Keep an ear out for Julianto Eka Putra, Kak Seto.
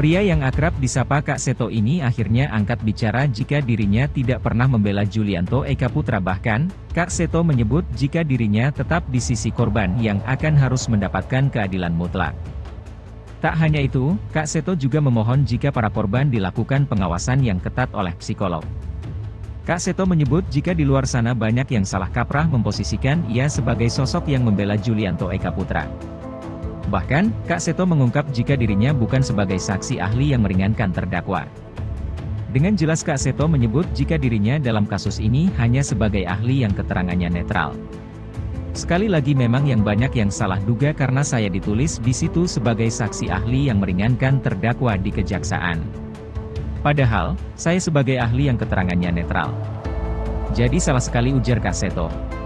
Pria yang akrab disapa Kak Seto ini akhirnya angkat bicara jika dirinya tidak pernah membela Julianto Eka Putra. Bahkan, Kak Seto menyebut jika dirinya tetap di sisi korban yang akan harus mendapatkan keadilan mutlak. Tak hanya itu, Kak Seto juga memohon jika para korban dilakukan pengawasan yang ketat oleh psikolog. Kak Seto menyebut jika di luar sana banyak yang salah kaprah memposisikan ia sebagai sosok yang membela Julianto Eka Putra. Bahkan, Kak Seto mengungkap jika dirinya bukan sebagai saksi ahli yang meringankan terdakwa. Dengan jelas Kak Seto menyebut jika dirinya dalam kasus ini hanya sebagai ahli yang keterangannya netral. Sekali lagi memang yang banyak yang salah duga karena saya ditulis di situ sebagai saksi ahli yang meringankan terdakwa di kejaksaan. Padahal, saya sebagai ahli yang keterangannya netral. Jadi salah sekali, ujar Kak Seto.